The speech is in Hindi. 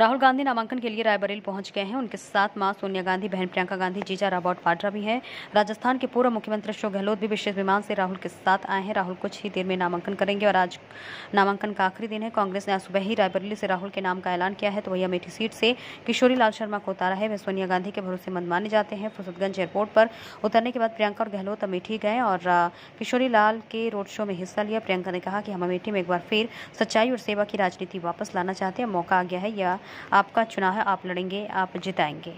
राहुल गांधी नामांकन के लिए रायबरेली पहुंच गए हैं। उनके साथ मां सोनिया गांधी, बहन प्रियंका गांधी, जीजा राबॉर्ट पाड्रा भी हैं। राजस्थान के पूर्व मुख्यमंत्री अशोक गहलोत भी विशेष विमान से राहुल के साथ आए हैं। राहुल कुछ ही देर में नामांकन करेंगे और आज नामांकन का आखिरी दिन है। कांग्रेस ने आज सुबह ही रायबरेली से राहुल के नाम का ऐलान किया है, तो वही अमेठी सीट से किशोरी लाल शर्मा को उतारा है। वे सोनिया गांधी के भरोसेमंद माने जाते हैं। फुर्सदगंज एयरपोर्ट पर उतरने के बाद प्रियंका और गहलोत अमेठी गए और किशोरी लाल के रोड शो में हिस्सा लिया। प्रियंका ने कहा कि हम अमेठी में एक बार फिर सच्चाई और सेवा की राजनीति वापस लाना चाहते हैं। मौका आ गया है, यह आपका चुनाव है, आप लड़ेंगे, आप जिताएंगे।